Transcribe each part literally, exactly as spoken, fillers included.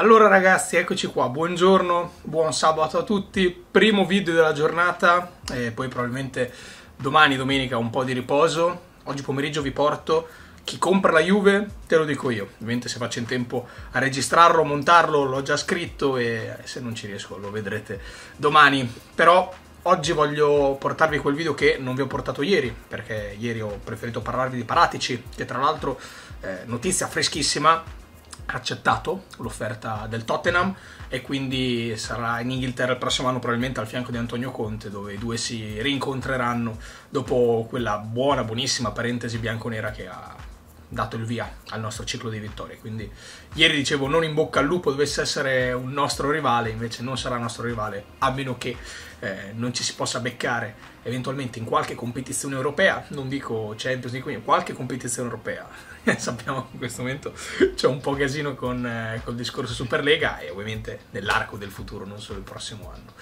Allora ragazzi, eccoci qua, buongiorno, buon sabato a tutti, primo video della giornata e poi probabilmente domani, domenica, un po' di riposo. Oggi pomeriggio vi porto chi compra la Juve, te lo dico io, ovviamente se faccio in tempo a registrarlo, montarlo, l'ho già scritto e se non ci riesco lo vedrete domani. Però oggi voglio portarvi quel video che non vi ho portato ieri, perché ieri ho preferito parlarvi di Paratici, che tra l'altro, eh, notizia freschissima, accettato l'offerta del Tottenham e quindi sarà in Inghilterra il prossimo anno probabilmente al fianco di Antonio Conte, dove i due si rincontreranno dopo quella buona, buonissima parentesi bianconera che ha dato il via al nostro ciclo di vittorie. Quindi ieri dicevo non in bocca al lupo, dovesse essere un nostro rivale, invece non sarà nostro rivale a meno che eh, non ci si possa beccare eventualmente in qualche competizione europea, non dico Champions, dico in qualche competizione europea. Sappiamo che in questo momento c'è un po' casino con eh, col discorso Superlega e ovviamente nell'arco del futuro, non solo il prossimo anno.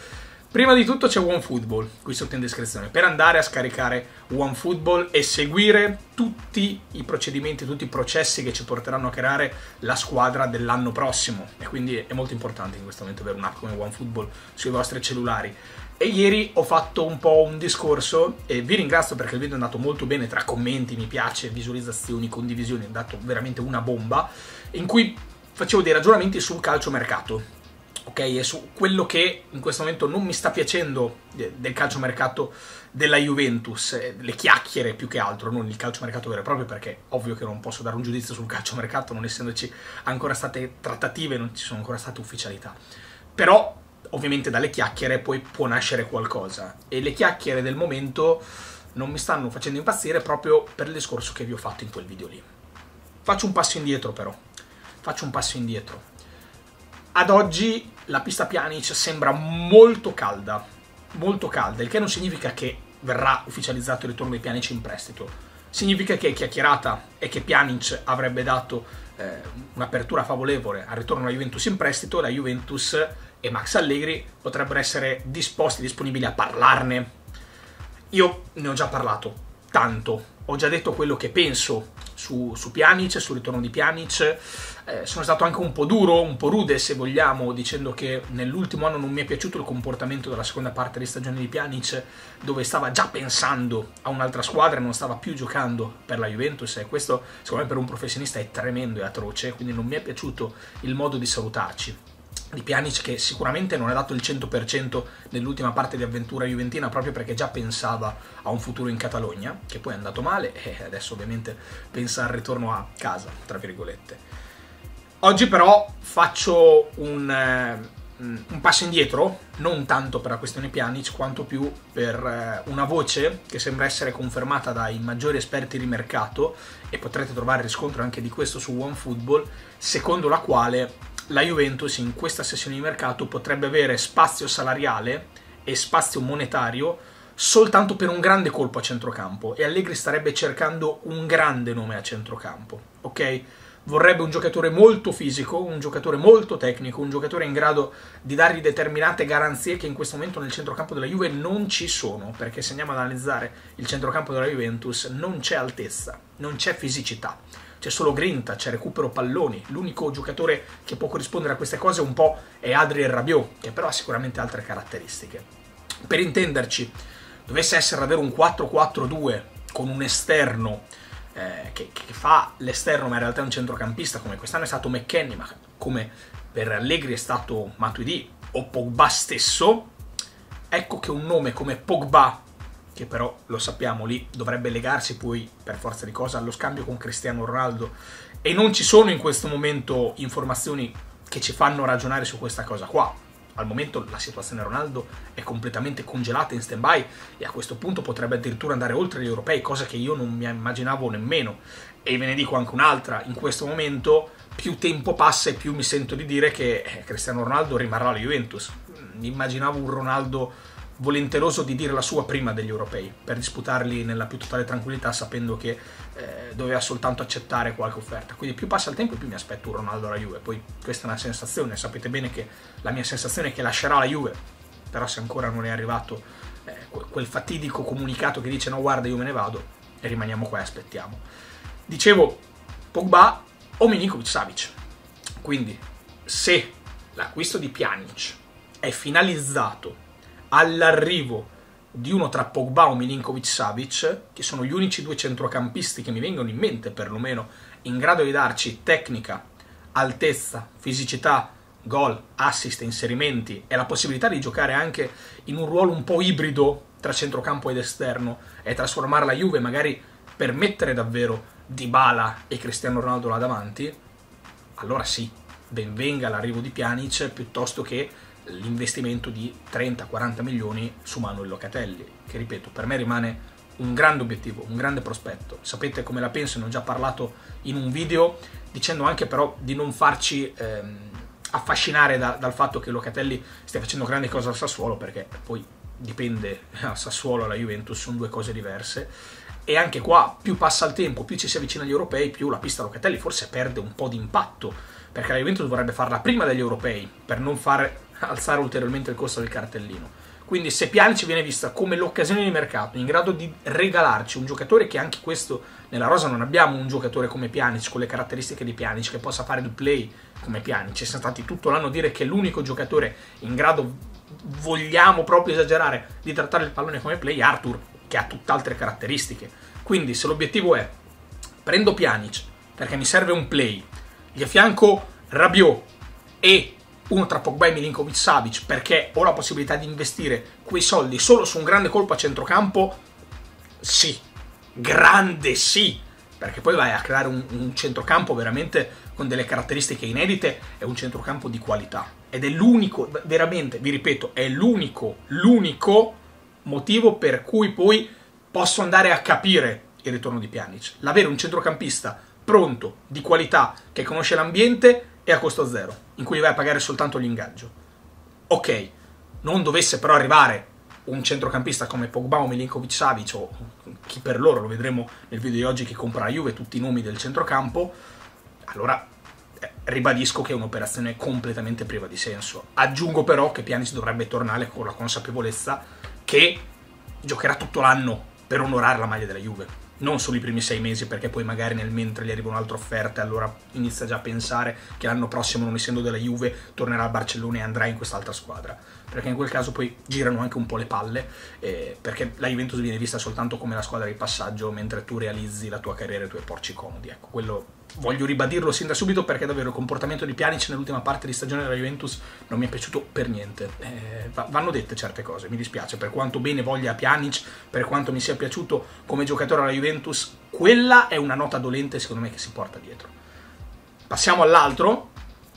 Prima di tutto c'è OneFootball, qui sotto in descrizione, per andare a scaricare OneFootball e seguire tutti i procedimenti, tutti i processi che ci porteranno a creare la squadra dell'anno prossimo. E quindi è molto importante in questo momento avere un'app come OneFootball sui vostri cellulari. E ieri ho fatto un po' un discorso e vi ringrazio perché il video è andato molto bene tra commenti, mi piace, visualizzazioni, condivisioni, è andato veramente una bomba, in cui facevo dei ragionamenti sul calciomercato. Ok, e su quello che in questo momento non mi sta piacendo del calciomercato della Juventus, le chiacchiere più che altro, non il calciomercato vero e proprio, perché ovvio che non posso dare un giudizio sul calciomercato non essendoci ancora state trattative, non ci sono ancora state ufficialità. Però ovviamente dalle chiacchiere poi può nascere qualcosa e le chiacchiere del momento non mi stanno facendo impazzire proprio per il discorso che vi ho fatto in quel video lì. Faccio un passo indietro però, faccio un passo indietro. Ad oggi la pista Pjanic sembra molto calda, molto calda, il che non significa che verrà ufficializzato il ritorno di Pjanic in prestito, significa che è chiacchierata e che Pjanic avrebbe dato eh, un'apertura favorevole al ritorno alla Juventus in prestito, la Juventus e Max Allegri potrebbero essere disposti, disponibili a parlarne. Io ne ho già parlato tanto, ho già detto quello che penso su, su Pjanic, sul ritorno di Pjanic. Eh, sono stato anche un po' duro, un po' rude se vogliamo, dicendo che nell'ultimo anno non mi è piaciuto il comportamento della seconda parte di stagione di Pjanic, dove stava già pensando a un'altra squadra e non stava più giocando per la Juventus, e questo secondo me per un professionista è tremendo e atroce, quindi non mi è piaciuto il modo di salutarci di Pjanic, che sicuramente non ha dato il cento per cento nell'ultima parte di avventura juventina, proprio perché già pensava a un futuro in Catalogna, che poi è andato male e adesso ovviamente pensa al ritorno a casa, tra virgolette. Oggi però faccio un, eh, un passo indietro, non tanto per la questione Pjanic, quanto più per eh, una voce che sembra essere confermata dai maggiori esperti di mercato, e potrete trovare riscontro anche di questo su OneFootball, secondo la quale la Juventus in questa sessione di mercato potrebbe avere spazio salariale e spazio monetario soltanto per un grande colpo a centrocampo, e Allegri starebbe cercando un grande nome a centrocampo, ok? Vorrebbe un giocatore molto fisico, un giocatore molto tecnico, un giocatore in grado di dargli determinate garanzie che in questo momento nel centrocampo della Juve non ci sono, perché se andiamo ad analizzare il centrocampo della Juventus non c'è altezza, non c'è fisicità, c'è solo grinta, c'è recupero palloni. L'unico giocatore che può corrispondere a queste cose un po' è Adrien Rabiot, che però ha sicuramente altre caratteristiche. Per intenderci, dovesse essere davvero un quattro quattro due con un esterno Che, che fa l'esterno ma in realtà è un centrocampista, come quest'anno è stato McKennie, ma come per Allegri è stato Matuidi o Pogba stesso, ecco che un nome come Pogba, che però lo sappiamo lì dovrebbe legarsi poi per forza di cosa allo scambio con Cristiano Ronaldo, e non ci sono in questo momento informazioni che ci fanno ragionare su questa cosa qua. Al momento la situazione Ronaldo è completamente congelata, in stand-by, e a questo punto potrebbe addirittura andare oltre gli europei, cosa che io non mi immaginavo nemmeno. E ve ne dico anche un'altra, in questo momento più tempo passa e più mi sento di dire che Cristiano Ronaldo rimarrà alla Juventus. Immaginavo un Ronaldo volenteroso di dire la sua prima degli europei, per disputarli nella più totale tranquillità, sapendo che eh, doveva soltanto accettare qualche offerta. Quindi più passa il tempo più mi aspetto un Ronaldo alla Juve. Poi questa è una sensazione, sapete bene che la mia sensazione è che lascerà la Juve, però se ancora non è arrivato eh, quel fatidico comunicato che dice no guarda io me ne vado, e rimaniamo qua e aspettiamo. Dicevo, Pogba o Milinkovic-Savic, quindi se l'acquisto di Pjanic è finalizzato all'arrivo di uno tra Pogba o Milinkovic-Savic, che sono gli unici due centrocampisti che mi vengono in mente perlomeno in grado di darci tecnica, altezza, fisicità, gol, assist, inserimenti e la possibilità di giocare anche in un ruolo un po' ibrido tra centrocampo ed esterno e trasformare la Juve magari per mettere davvero Dybala e Cristiano Ronaldo là davanti, allora sì, ben venga l'arrivo di Pjanic piuttosto che l'investimento di trenta quaranta milioni su Manuel Locatelli, che ripeto, per me rimane un grande obiettivo, un grande prospetto. Sapete come la penso, ne ho già parlato in un video, dicendo anche però di non farci ehm, affascinare da, dal fatto che Locatelli stia facendo grandi cose al Sassuolo, perché poi dipende, al Sassuolo e alla Juventus sono due cose diverse, e anche qua più passa il tempo, più ci si avvicina agli europei, più la pista Locatelli forse perde un po' di impatto, perché la Juventus vorrebbe farla prima degli europei per non far alzare ulteriormente il costo del cartellino. Quindi se Pjanic viene vista come l'occasione di mercato, in grado di regalarci un giocatore, che anche questo nella rosa non abbiamo un giocatore come Pjanic, con le caratteristiche di Pjanic, che possa fare il play come Pjanic, ci sono stati tutto l'anno a dire che è l'unico giocatore in grado, vogliamo proprio esagerare, di trattare il pallone come play, Arthur, che ha tutt'altre caratteristiche. Quindi se l'obiettivo è prendo Pjanic perché mi serve un play, gli affianco Rabiot e uno tra Pogba e Milinkovic-Savic perché ho la possibilità di investire quei soldi solo su un grande colpo a centrocampo, sì, grande sì, perché poi vai a creare un, un centrocampo veramente con delle caratteristiche inedite, è un centrocampo di qualità ed è l'unico, veramente, vi ripeto, è l'unico, l'unico motivo per cui poi posso andare a capire il ritorno di Pjanic, l'avere un centrocampista pronto, di qualità, che conosce l'ambiente e a costo zero, in cui vai a pagare soltanto l'ingaggio. Ok, non dovesse però arrivare un centrocampista come Pogba o Milinkovic-Savic, o chi per loro, lo vedremo nel video di oggi che compra la Juve, tutti i nomi del centrocampo, allora eh, ribadisco che è un'operazione completamente priva di senso. Aggiungo però che Pjanic dovrebbe tornare con la consapevolezza che giocherà tutto l'anno per onorare la maglia della Juve, non solo i primi sei mesi, perché poi magari nel mentre gli arriva un'altra offerta e allora inizia già a pensare che l'anno prossimo, non essendo della Juve, tornerà a Barcellona e andrà in quest'altra squadra, perché in quel caso poi girano anche un po' le palle, eh, perché la Juventus viene vista soltanto come la squadra di passaggio mentre tu realizzi la tua carriera e i tuoi porci comodi. Ecco, quello voglio ribadirlo sin da subito, perché davvero il comportamento di Pjanic nell'ultima parte di stagione della Juventus non mi è piaciuto per niente. Eh, vanno dette certe cose, mi dispiace, per quanto bene voglia Pjanic, per quanto mi sia piaciuto come giocatore alla Juventus, quella è una nota dolente secondo me che si porta dietro. Passiamo all'altro,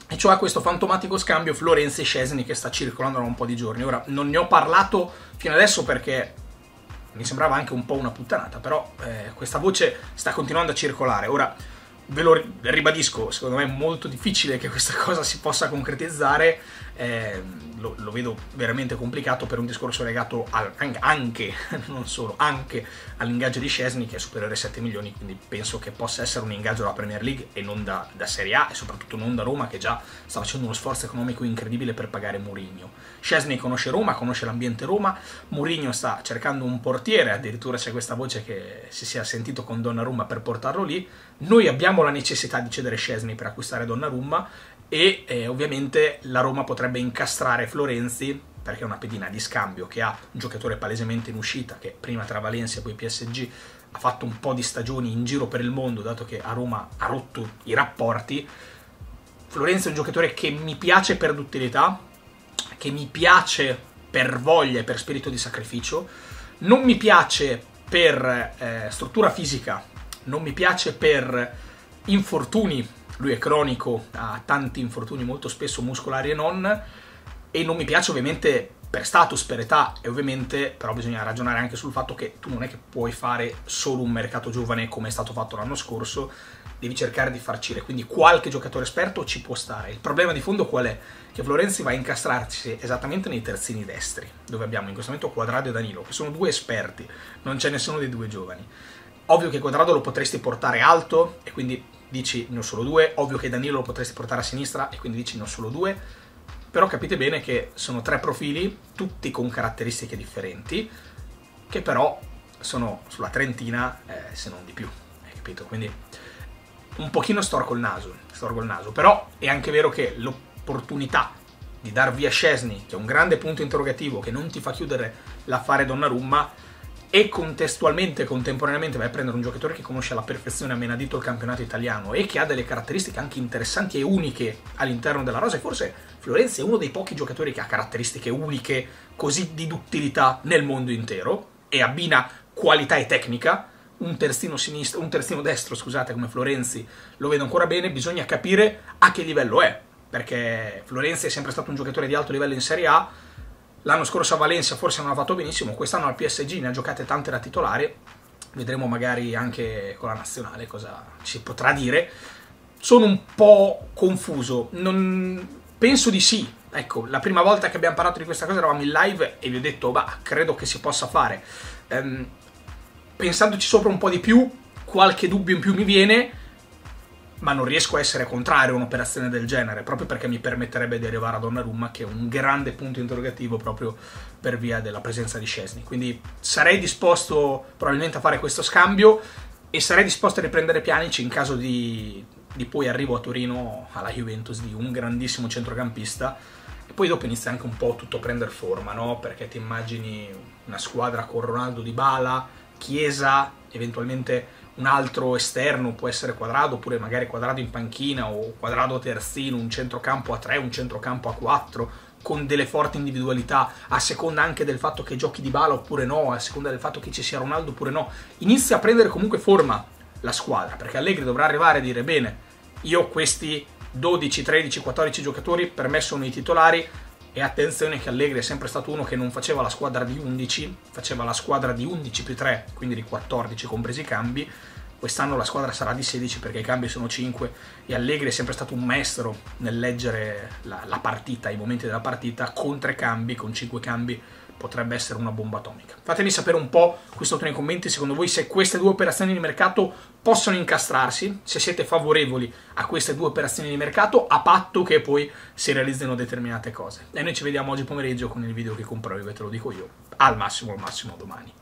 e cioè questo fantomatico scambio Florenzi-Szczęsny che sta circolando da un po' di giorni. Ora, non ne ho parlato fino adesso perché mi sembrava anche un po' una puttanata, però eh, questa voce sta continuando a circolare. Ora, ve lo ribadisco, secondo me è molto difficile che questa cosa si possa concretizzare, eh, lo, lo vedo veramente complicato per un discorso legato al, anche, non solo, anche all'ingaggio di Szczęsny, che è superiore ai sette milioni, quindi penso che possa essere un ingaggio da Premier League e non da, da Serie A, e soprattutto non da Roma, che già sta facendo uno sforzo economico incredibile per pagare Mourinho. Szczęsny conosce Roma, conosce l'ambiente Roma, Mourinho sta cercando un portiere, addirittura c'è questa voce che si sia sentito con Donnarumma per portarlo lì. Noi abbiamo la necessità di cedere Szczęsny per acquistare Donnarumma e eh, ovviamente la Roma potrebbe incastrare Florenzi, perché è una pedina di scambio che ha un giocatore palesemente in uscita, che prima tra Valencia e poi P S G ha fatto un po' di stagioni in giro per il mondo, dato che a Roma ha rotto i rapporti. Florenzi è un giocatore che mi piace per duttilità, che mi piace per voglia e per spirito di sacrificio, non mi piace per eh, struttura fisica, non mi piace per infortuni, lui è cronico, ha tanti infortuni molto spesso muscolari e non, e non mi piace ovviamente per status, per età, e ovviamente però bisogna ragionare anche sul fatto che tu non è che puoi fare solo un mercato giovane come è stato fatto l'anno scorso, devi cercare di farcire, quindi qualche giocatore esperto ci può stare. Il problema di fondo qual è? Che Florenzi va a incastrarsi esattamente nei terzini destri, dove abbiamo in questo momento Cuadrado e Danilo, che sono due esperti, non c'è nessuno dei due giovani. Ovvio che Cuadrado lo potresti portare alto e quindi dici ne ho solo due, ovvio che Danilo lo potresti portare a sinistra e quindi dici ne ho solo due, però capite bene che sono tre profili, tutti con caratteristiche differenti, che però sono sulla trentina eh, se non di più, hai capito? Quindi un pochino storco il naso, storco il naso, però è anche vero che lo l'opportunità di dar via Szczęsny, che è un grande punto interrogativo che non ti fa chiudere l'affare Donnarumma, e contestualmente, contemporaneamente vai a prendere un giocatore che conosce alla perfezione, a menadito, il campionato italiano e che ha delle caratteristiche anche interessanti e uniche all'interno della rosa, e forse Florenzi è uno dei pochi giocatori che ha caratteristiche uniche così di duttilità nel mondo intero e abbina qualità e tecnica. Un terzino sinistro, un terzino destro, scusate, come Florenzi lo vedo ancora bene, bisogna capire a che livello è, perché Florenzi è sempre stato un giocatore di alto livello in Serie A. L'anno scorso a Valencia forse non ha fatto benissimo, quest'anno al P S G ne ha giocate tante da titolare, vedremo magari anche con la nazionale cosa ci potrà dire. Sono un po' confuso, non... penso di sì. Ecco, la prima volta che abbiamo parlato di questa cosa eravamo in live e vi ho detto, bah, credo che si possa fare. Ehm, pensandoci sopra un po' di più, qualche dubbio in più mi viene, ma non riesco a essere contrario a un'operazione del genere, proprio perché mi permetterebbe di arrivare a Donnarumma, che è un grande punto interrogativo proprio per via della presenza di Szczęsny. Quindi sarei disposto probabilmente a fare questo scambio e sarei disposto a riprendere Pjanic in caso di, di poi arrivo a Torino alla Juventus di un grandissimo centrocampista. E poi dopo inizia anche un po' tutto a prendere forma, no? Perché ti immagini una squadra con Ronaldo, Dybala, Chiesa, eventualmente un altro esterno, può essere Cuadrado, oppure magari Cuadrado in panchina o Cuadrado terzino, un centrocampo a tre, un centrocampo a quattro, con delle forti individualità, a seconda anche del fatto che giochi Dybala oppure no, a seconda del fatto che ci sia Ronaldo oppure no. Inizia a prendere comunque forma la squadra, perché Allegri dovrà arrivare a dire, bene, io questi dodici, tredici, quattordici giocatori per me sono i titolari, e attenzione che Allegri è sempre stato uno che non faceva la squadra di undici, faceva la squadra di undici più tre, quindi di quattordici compresi i cambi. Quest'anno la squadra sarà di sedici perché i cambi sono cinque, e Allegri è sempre stato un maestro nel leggere la, la partita, i momenti della partita. Con tre cambi, con cinque cambi potrebbe essere una bomba atomica. Fatemi sapere un po' qui sotto nei commenti secondo voi se queste due operazioni di mercato possono incastrarsi, se siete favorevoli a queste due operazioni di mercato, a patto che poi si realizzino determinate cose. E noi ci vediamo oggi pomeriggio con il video che comprerò, ve lo dico io, al massimo al massimo domani.